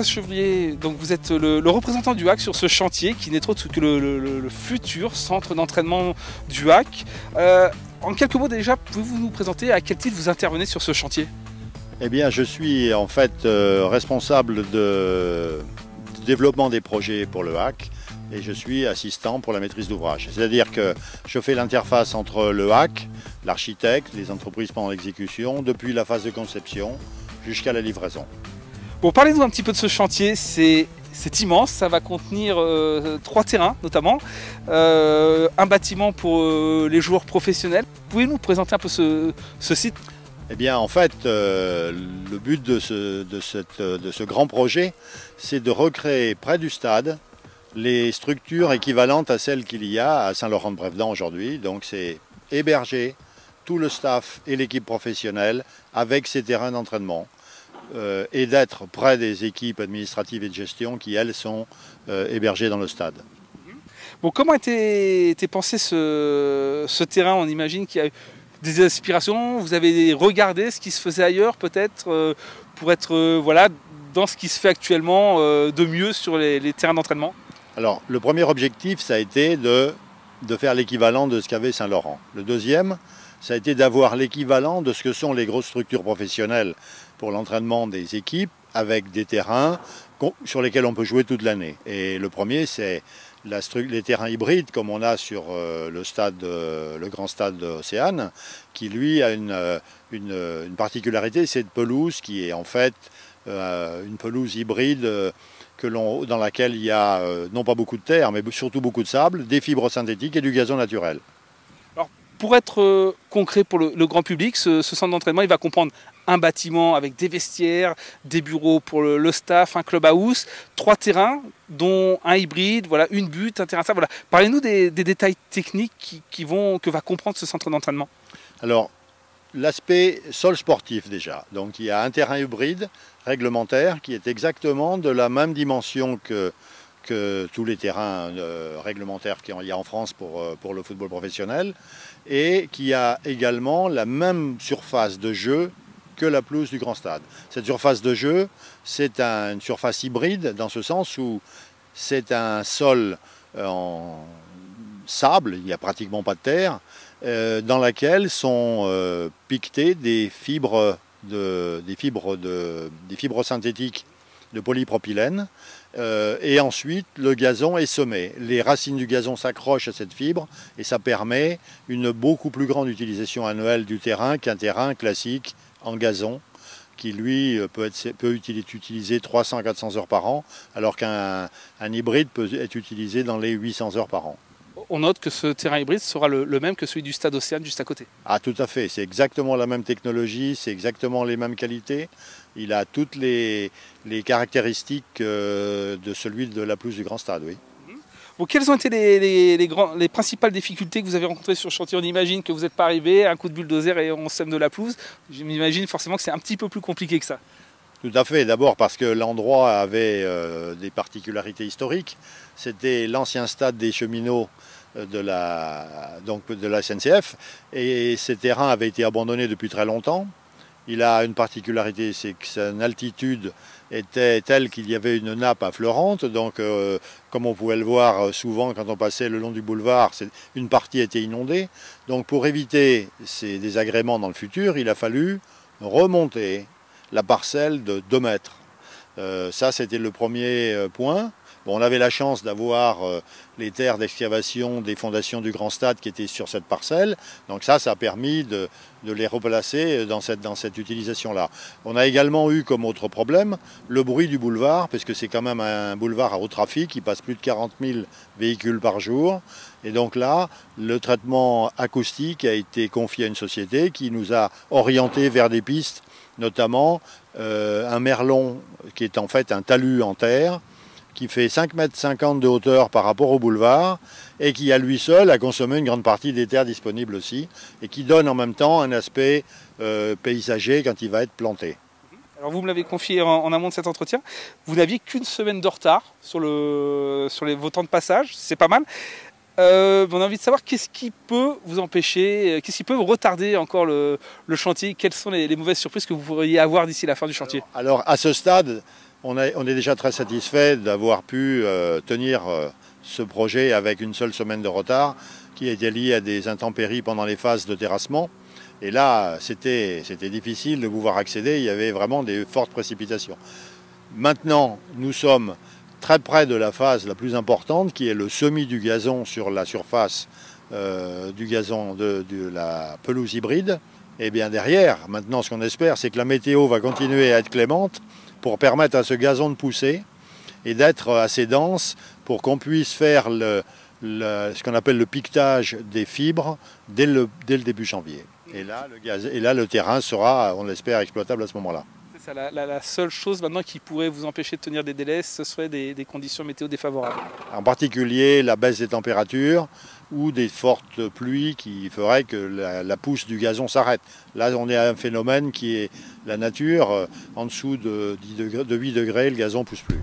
Jean-François Chevrier, donc vous êtes le représentant du HAC sur ce chantier qui n'est autre que le futur centre d'entraînement du HAC. En quelques mots déjà, pouvez-vous nous présenter à quel titre vous intervenez sur ce chantier? Eh bien, je suis en fait responsable du développement des projets pour le HAC et je suis assistant pour la maîtrise d'ouvrage. C'est-à-dire que je fais l'interface entre le HAC, l'architecte, les entreprises pendant l'exécution, depuis la phase de conception jusqu'à la livraison. Bon, parlez-nous un petit peu de ce chantier, c'est immense, ça va contenir 3 terrains notamment, un bâtiment pour les joueurs professionnels. Pouvez-vous nous présenter un peu ce site? Eh bien en fait, le but de ce grand projet, c'est de recréer près du stade les structures équivalentes à celles qu'il y a à Saint-Laurent-de-Brévedon aujourd'hui. Donc c'est héberger tout le staff et l'équipe professionnelle avec ces terrains d'entraînement. Et d'être près des équipes administratives et de gestion qui, elles, sont hébergées dans le stade. Bon, comment était pensé ce terrain? On imagine qu'il y a eu des inspirations, vous avez regardé ce qui se faisait ailleurs peut-être pour être voilà, dans ce qui se fait actuellement de mieux sur les terrains d'entraînement? Alors, le premier objectif, ça a été de faire l'équivalent de ce qu'avait Saint-Laurent. Le deuxième, ça a été d'avoir l'équivalent de ce que sont les grosses structures professionnelles pour l'entraînement des équipes, avec des terrains sur lesquels on peut jouer toute l'année. Et le premier, c'est les terrains hybrides, comme on a sur le Grand Stade d'Océane, qui lui a une particularité, c'est de pelouse, qui est en fait une pelouse hybride dans laquelle il y a non pas beaucoup de terre, mais surtout beaucoup de sable, des fibres synthétiques et du gazon naturel. Pour être concret pour le grand public, ce centre d'entraînement, il va comprendre un bâtiment avec des vestiaires, des bureaux pour le staff, un clubhouse, 3 terrains, dont un hybride, voilà, une butte, un terrain sable. Voilà. Parlez-nous des détails techniques que va comprendre ce centre d'entraînement. Alors, l'aspect sol sportif déjà. Donc, il y a un terrain hybride réglementaire qui est exactement de la même dimension que tous les terrains réglementaires qu'il y a en France pour le football professionnel, et qui a également la même surface de jeu que la pelouse du Grand Stade. Cette surface de jeu, c'est une surface hybride dans ce sens où c'est un sol en sable, il n'y a pratiquement pas de terre, dans laquelle sont piquetées des fibres synthétiques de polypropylène, et ensuite le gazon est semé. Les racines du gazon s'accrochent à cette fibre et ça permet une beaucoup plus grande utilisation annuelle du terrain qu'un terrain classique en gazon qui lui peut être utilisé 300-400 heures par an, alors qu'un hybride peut être utilisé dans les 800 heures par an. On note que ce terrain hybride sera le même que celui du stade Océane juste à côté. Ah tout à fait, c'est exactement la même technologie, c'est exactement les mêmes qualités. Il a toutes les caractéristiques de celui de la pelouse du Grand Stade, oui. Bon, quelles ont été les principales difficultés que vous avez rencontrées sur le chantier? On imagine que vous n'êtes pas arrivé, un coup de bulldozer et on sème de la pelouse. Je m'imagine forcément que c'est un petit peu plus compliqué que ça. Tout à fait, d'abord parce que l'endroit avait des particularités historiques. C'était l'ancien stade des cheminots de la SNCF et ces terrains avaient été abandonnés depuis très longtemps. Il a une particularité, c'est que son altitude était telle qu'il y avait une nappe affleurante. Donc, comme on pouvait le voir souvent quand on passait le long du boulevard, une partie était inondée. Donc, pour éviter ces désagréments dans le futur, il a fallu remonter la parcelle de 2 mètres. Ça, c'était le premier point. Bon, on avait la chance d'avoir les terres d'excavation des fondations du Grand Stade qui étaient sur cette parcelle. Donc ça a permis de les replacer dans cette utilisation-là. On a également eu comme autre problème le bruit du boulevard, parce que c'est quand même un boulevard à haut trafic, il passe plus de 40 000 véhicules par jour. Et donc là, le traitement acoustique a été confié à une société qui nous a orientés vers des pistes, notamment un merlon qui est en fait un talus en terre, qui fait 5,50 m de hauteur par rapport au boulevard et qui à lui seul a consommé une grande partie des terres disponibles aussi et qui donne en même temps un aspect paysager quand il va être planté. Alors vous me l'avez confié en amont de cet entretien, vous n'aviez qu'une semaine de retard sur vos temps de passage, c'est pas mal. On a envie de savoir qu'est-ce qui peut vous empêcher, qu'est-ce qui peut vous retarder encore le chantier, quelles sont les mauvaises surprises que vous pourriez avoir d'ici la fin du chantier? Alors à ce stade, On est déjà très satisfait d'avoir pu tenir ce projet avec une seule semaine de retard qui a été liée à des intempéries pendant les phases de terrassement. Et là, c'était difficile de pouvoir accéder, il y avait vraiment des fortes précipitations. Maintenant, nous sommes très près de la phase la plus importante qui est le semis du gazon sur la surface du gazon de la pelouse hybride. Et bien derrière, maintenant ce qu'on espère, c'est que la météo va continuer à être clémente pour permettre à ce gazon de pousser et d'être assez dense pour qu'on puisse faire ce qu'on appelle le piquetage des fibres dès le début janvier. Et là, le terrain sera, on l'espère, exploitable à ce moment-là. C'est ça, la seule chose maintenant qui pourrait vous empêcher de tenir des délais, ce serait des conditions météo défavorables. En particulier la baisse des températures ou des fortes pluies qui feraient que la pousse du gazon s'arrête. Là, on est à un phénomène qui est la nature. En dessous de 8 degrés, le gazon ne pousse plus.